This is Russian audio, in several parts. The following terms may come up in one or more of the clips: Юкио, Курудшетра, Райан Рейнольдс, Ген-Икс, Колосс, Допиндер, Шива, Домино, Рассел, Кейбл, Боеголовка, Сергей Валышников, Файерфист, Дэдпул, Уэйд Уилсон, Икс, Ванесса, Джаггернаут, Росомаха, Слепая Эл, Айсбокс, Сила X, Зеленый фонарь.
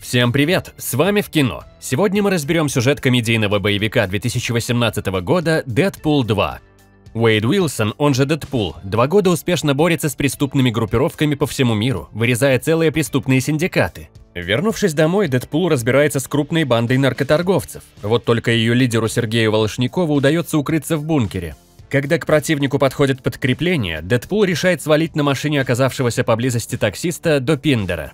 Всем привет! С вами в кино. Сегодня мы разберем сюжет комедийного боевика 2018 года «Дэдпул 2». Уэйд Уилсон, он же Дэдпул, 2 года успешно борется с преступными группировками по всему миру, вырезая целые преступные синдикаты. Вернувшись домой, Дэдпул разбирается с крупной бандой наркоторговцев. Вот только ее лидеру Сергею Валышникову удается укрыться в бункере. Когда к противнику подходит подкрепление, Дэдпул решает свалить на машине оказавшегося поблизости таксиста Допиндера.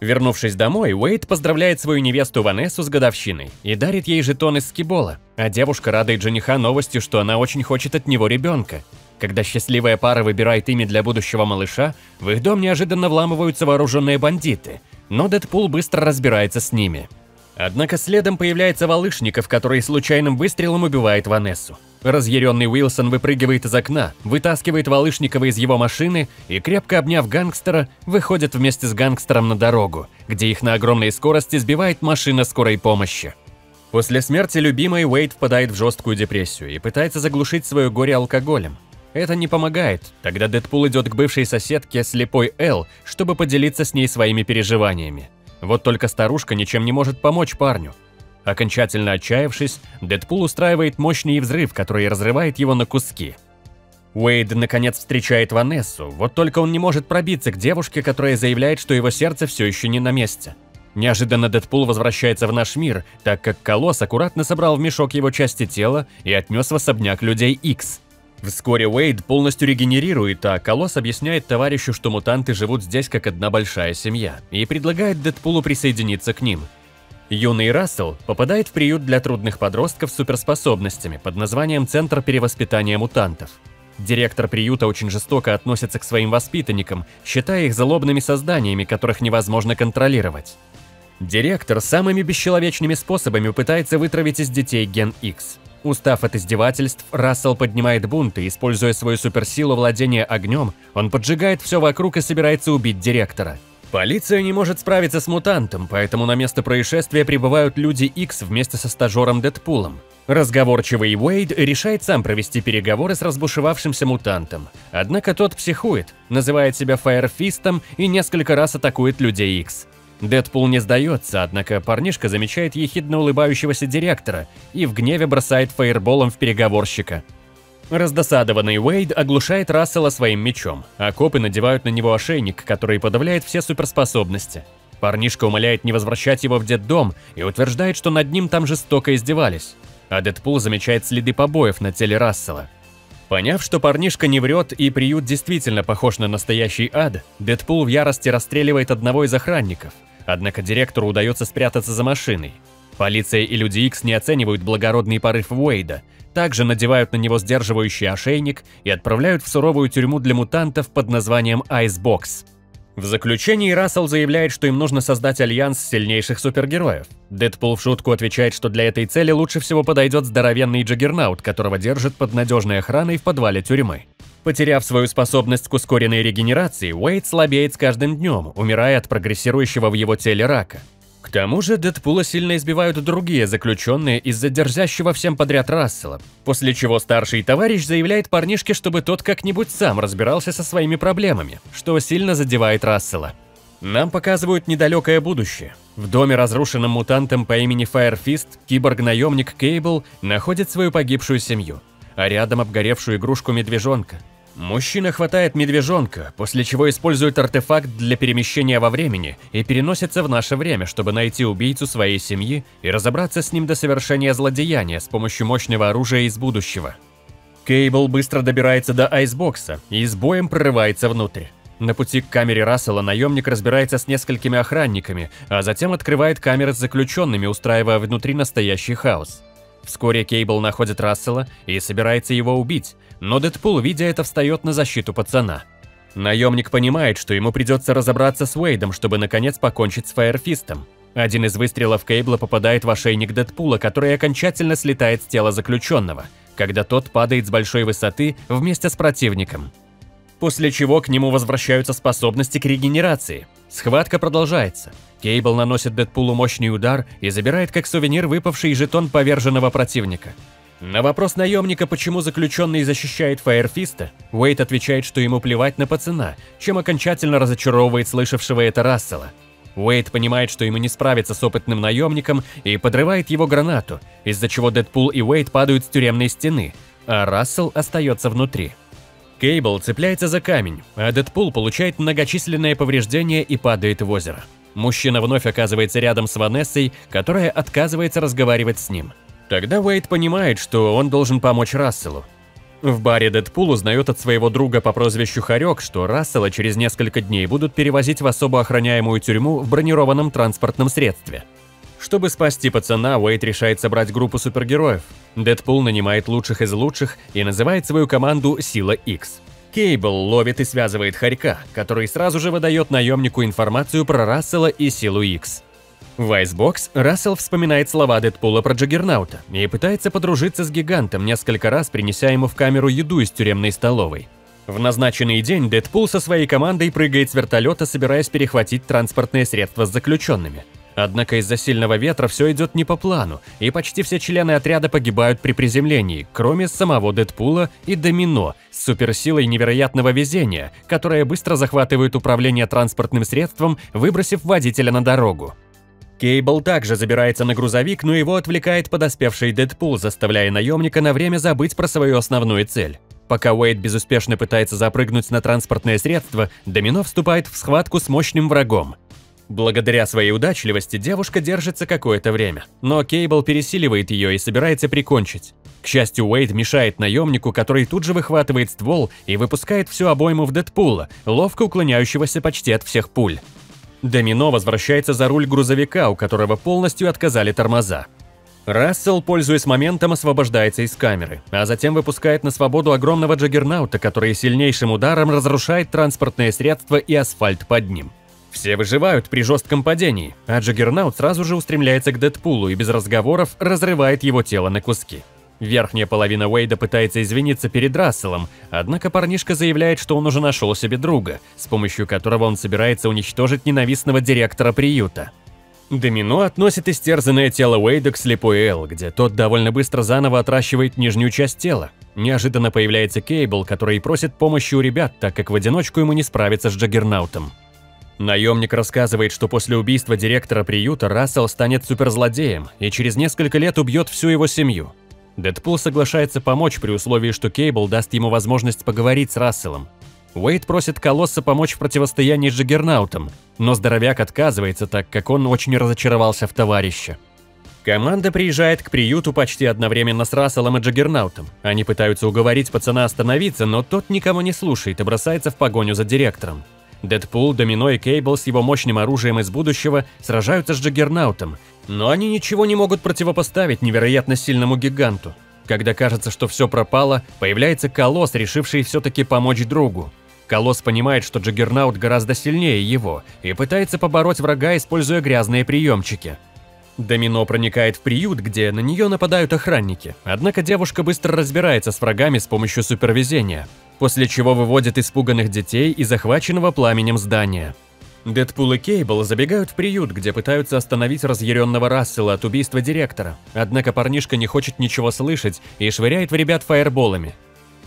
Вернувшись домой, Уэйд поздравляет свою невесту Ванессу с годовщиной и дарит ей жетон из скибола, а девушка радует жениха новостью, что она очень хочет от него ребенка. Когда счастливая пара выбирает имя для будущего малыша, в их дом неожиданно вламываются вооруженные бандиты, но Дэдпул быстро разбирается с ними. Однако следом появляется Валышников, который случайным выстрелом убивает Ванессу. Разъяренный Уилсон выпрыгивает из окна, вытаскивает Валышникова из его машины и, крепко обняв гангстера, выходит вместе с гангстером на дорогу, где их на огромной скорости сбивает машина скорой помощи. После смерти любимой Уэйд впадает в жесткую депрессию и пытается заглушить свое горе алкоголем. Это не помогает, тогда Дэдпул идет к бывшей соседке Слепой Эл, чтобы поделиться с ней своими переживаниями. Вот только старушка ничем не может помочь парню. Окончательно отчаявшись, Дэдпул устраивает мощный взрыв, который разрывает его на куски. Уэйд наконец встречает Ванессу, вот только он не может пробиться к девушке, которая заявляет, что его сердце все еще не на месте. Неожиданно Дэдпул возвращается в наш мир, так как Колосс аккуратно собрал в мешок его части тела и отнес в особняк людей Икс. Вскоре Уэйд полностью регенерирует, а Колосс объясняет товарищу, что мутанты живут здесь как одна большая семья, и предлагает Дэдпулу присоединиться к ним. Юный Рассел попадает в приют для трудных подростков с суперспособностями под названием «Центр перевоспитания мутантов». Директор приюта очень жестоко относится к своим воспитанникам, считая их злобными созданиями, которых невозможно контролировать. Директор самыми бесчеловечными способами пытается вытравить из детей Ген-Икс. Устав от издевательств, Рассел поднимает бунт и, используя свою суперсилу владения огнем, он поджигает все вокруг и собирается убить директора. Полиция не может справиться с мутантом, поэтому на место происшествия прибывают люди Икс вместе со стажером Дэдпулом. Разговорчивый Уэйд решает сам провести переговоры с разбушевавшимся мутантом. Однако тот психует, называет себя Файерфистом и несколько раз атакует людей Икс. Дэдпул не сдается, однако парнишка замечает ехидно улыбающегося директора и в гневе бросает фаерболом в переговорщика. Раздосадованный Уэйд оглушает Рассела своим мечом, а копы надевают на него ошейник, который подавляет все суперспособности. Парнишка умоляет не возвращать его в детдом и утверждает, что над ним там жестоко издевались, а Дэдпул замечает следы побоев на теле Рассела. Поняв, что парнишка не врет и приют действительно похож на настоящий ад, Дэдпул в ярости расстреливает одного из охранников. Однако директору удается спрятаться за машиной. Полиция и люди Икс не оценивают благородный порыв Уэйда, также надевают на него сдерживающий ошейник и отправляют в суровую тюрьму для мутантов под названием Айсбокс. В заключении Рассел заявляет, что им нужно создать альянс сильнейших супергероев. Дэдпул в шутку отвечает, что для этой цели лучше всего подойдет здоровенный Джаггернаут, которого держит под надежной охраной в подвале тюрьмы. Потеряв свою способность к ускоренной регенерации, Уэйд слабеет с каждым днем, умирая от прогрессирующего в его теле рака. К тому же Дэдпула сильно избивают другие заключенные из-за дерзящего всем подряд Рассела, после чего старший товарищ заявляет парнишке, чтобы тот как-нибудь сам разбирался со своими проблемами, что сильно задевает Рассела. Нам показывают недалекое будущее. В доме, разрушенном мутантом по имени Файерфист, киборг-наемник Кейбл находит свою погибшую семью, а рядом обгоревшую игрушку медвежонка. Мужчина хватает медвежонка, после чего использует артефакт для перемещения во времени и переносится в наше время, чтобы найти убийцу своей семьи и разобраться с ним до совершения злодеяния с помощью мощного оружия из будущего. Кейбл быстро добирается до Айсбокса и с боем прорывается внутрь. На пути к камере Рассела наемник разбирается с несколькими охранниками, а затем открывает камеры с заключенными, устраивая внутри настоящий хаос. Вскоре Кейбл находит Рассела и собирается его убить, но Дэдпул, видя это, встает на защиту пацана. Наемник понимает, что ему придется разобраться с Уэйдом, чтобы наконец покончить с Файерфистом. Один из выстрелов Кейбла попадает в ошейник Дэдпула, который окончательно слетает с тела заключенного, когда тот падает с большой высоты вместе с противником. После чего к нему возвращаются способности к регенерации. Схватка продолжается. Кейбл наносит Дэдпулу мощный удар и забирает как сувенир выпавший жетон поверженного противника. На вопрос наемника, почему заключенный защищает Файерфиста, Уэйд отвечает, что ему плевать на пацана, чем окончательно разочаровывает слышавшего это Рассела. Уэйд понимает, что ему не справиться с опытным наемником, и подрывает его гранату, из-за чего Дэдпул и Уэйд падают с тюремной стены, а Рассел остается внутри. Кейбл цепляется за камень, а Дэдпул получает многочисленные повреждения и падает в озеро. Мужчина вновь оказывается рядом с Ванессой, которая отказывается разговаривать с ним. Тогда Уэйд понимает, что он должен помочь Расселу. В баре Дэдпул узнает от своего друга по прозвищу Хорек, что Рассела через несколько дней будут перевозить в особо охраняемую тюрьму в бронированном транспортном средстве. Чтобы спасти пацана, Уэйд решает собрать группу супергероев. Дэдпул нанимает лучших из лучших и называет свою команду «Сила X». Кейбл ловит и связывает Харека, который сразу же выдает наемнику информацию про Рассела и Силу Икс. В Айсбокс Рассел вспоминает слова Дэдпула про Джаггернаута и пытается подружиться с гигантом, несколько раз принеся ему в камеру еду из тюремной столовой. В назначенный день Дэдпул со своей командой прыгает с вертолета, собираясь перехватить транспортные средства с заключенными. Однако из-за сильного ветра все идет не по плану, и почти все члены отряда погибают при приземлении, кроме самого Дэдпула и Домино с суперсилой невероятного везения, которая быстро захватывает управление транспортным средством, выбросив водителя на дорогу. Кейбл также забирается на грузовик, но его отвлекает подоспевший Дэдпул, заставляя наемника на время забыть про свою основную цель. Пока Уэйд безуспешно пытается запрыгнуть на транспортное средство, Домино вступает в схватку с мощным врагом. Благодаря своей удачливости девушка держится какое-то время, но Кейбл пересиливает ее и собирается прикончить. К счастью, Уэйд мешает наемнику, который тут же выхватывает ствол и выпускает всю обойму в Дэдпула, ловко уклоняющегося почти от всех пуль. Домино возвращается за руль грузовика, у которого полностью отказали тормоза. Рассел, пользуясь моментом, освобождается из камеры, а затем выпускает на свободу огромного Джаггернаута, который сильнейшим ударом разрушает транспортное средство и асфальт под ним. Все выживают при жестком падении, а Джаггернаут сразу же устремляется к Дэдпулу и без разговоров разрывает его тело на куски. Верхняя половина Уэйда пытается извиниться перед Расселом, однако парнишка заявляет, что он уже нашел себе друга, с помощью которого он собирается уничтожить ненавистного директора приюта. Домино относит истерзанное тело Уэйда к Слепой Эл, где тот довольно быстро заново отращивает нижнюю часть тела. Неожиданно появляется Кейбл, который просит помощи у ребят, так как в одиночку ему не справиться с Джаггернаутом. Наемник рассказывает, что после убийства директора приюта Рассел станет суперзлодеем и через несколько лет убьет всю его семью. Дэдпул соглашается помочь при условии, что Кейбл даст ему возможность поговорить с Расселом. Уэйд просит Колосса помочь в противостоянии с Джаггернаутом, но здоровяк отказывается, так как он очень разочаровался в товарище. Команда приезжает к приюту почти одновременно с Расселом и Джаггернаутом. Они пытаются уговорить пацана остановиться, но тот никого не слушает и бросается в погоню за директором. Дэдпул, Домино и Кейбл с его мощным оружием из будущего сражаются с Джаггернаутом, но они ничего не могут противопоставить невероятно сильному гиганту. Когда кажется, что все пропало, появляется Колосс, решивший все-таки помочь другу. Колосс понимает, что Джаггернаут гораздо сильнее его, и пытается побороть врага, используя грязные приемчики. Домино проникает в приют, где на нее нападают охранники, однако девушка быстро разбирается с врагами с помощью супервезения, после чего выводит испуганных детей из захваченного пламенем здания. Дэдпул и Кейбл забегают в приют, где пытаются остановить разъяренного Рассела от убийства директора, однако парнишка не хочет ничего слышать и швыряет в ребят фаерболами.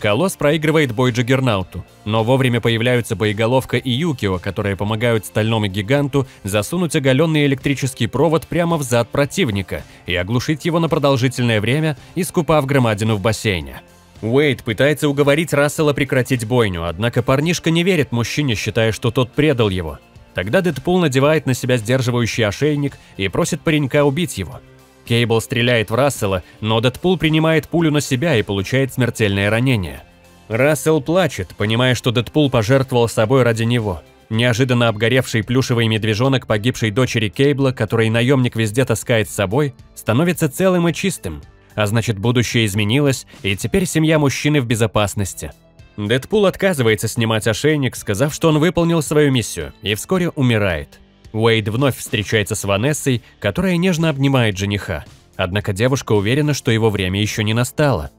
Колосс проигрывает бой Джаггернауту, но вовремя появляются Боеголовка и Юкио, которые помогают стальному гиганту засунуть оголенный электрический провод прямо в зад противника и оглушить его на продолжительное время, искупав громадину в бассейне. Уэйд пытается уговорить Рассела прекратить бойню, однако парнишка не верит мужчине, считая, что тот предал его. Тогда Дэдпул надевает на себя сдерживающий ошейник и просит паренька убить его. Кейбл стреляет в Рассела, но Дэдпул принимает пулю на себя и получает смертельное ранение. Рассел плачет, понимая, что Дэдпул пожертвовал собой ради него. Неожиданно обгоревший плюшевый медвежонок погибшей дочери Кейбла, который наемник везде таскает с собой, становится целым и чистым. А значит, будущее изменилось, и теперь семья мужчины в безопасности. Дэдпул отказывается снимать ошейник, сказав, что он выполнил свою миссию, и вскоре умирает. Уэйд вновь встречается с Ванессой, которая нежно обнимает жениха. Однако девушка уверена, что его время еще не настало.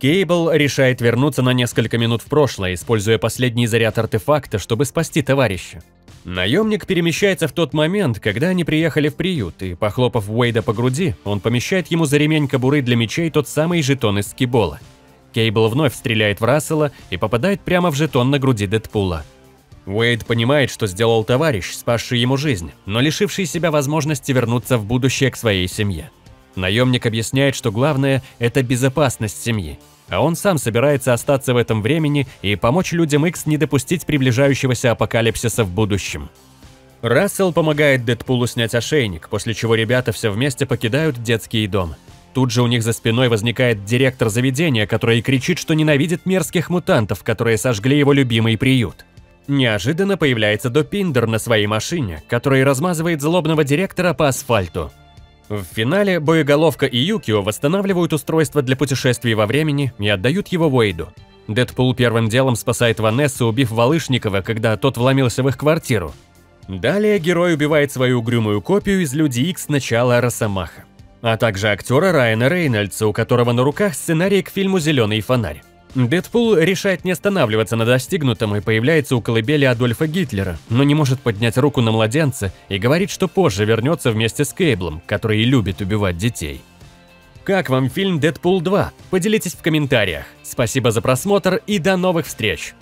Кейбл решает вернуться на несколько минут в прошлое, используя последний заряд артефакта, чтобы спасти товарища. Наемник перемещается в тот момент, когда они приехали в приют, и, похлопав Уэйда по груди, он помещает ему за ремень кобуры для мечей тот самый жетон из скибола. Кейбл вновь стреляет в Рассела и попадает прямо в жетон на груди Дэдпула. Уэйд понимает, что сделал товарищ, спасший ему жизнь, но лишивший себя возможности вернуться в будущее к своей семье. Наемник объясняет, что главное – это безопасность семьи, а он сам собирается остаться в этом времени и помочь людям Икс не допустить приближающегося апокалипсиса в будущем. Рассел помогает Дэдпулу снять ошейник, после чего ребята все вместе покидают детский дом. Тут же у них за спиной возникает директор заведения, который кричит, что ненавидит мерзких мутантов, которые сожгли его любимый приют. Неожиданно появляется Допиндер на своей машине, который размазывает злобного директора по асфальту. В финале Боеголовка и Юкио восстанавливают устройство для путешествий во времени и отдают его Уэйду. Дэдпул первым делом спасает Ванессу, убив Валышникова, когда тот вломился в их квартиру. Далее герой убивает свою угрюмую копию из Людей Икс начала Росомаха, а также актера Райана Рейнольдса, у которого на руках сценарий к фильму «Зеленый фонарь». Дэдпул решает не останавливаться на достигнутом и появляется у колыбели Адольфа Гитлера, но не может поднять руку на младенца и говорит, что позже вернется вместе с Кейблом, который и любит убивать детей. Как вам фильм «Дэдпул 2»? Поделитесь в комментариях. Спасибо за просмотр и до новых встреч!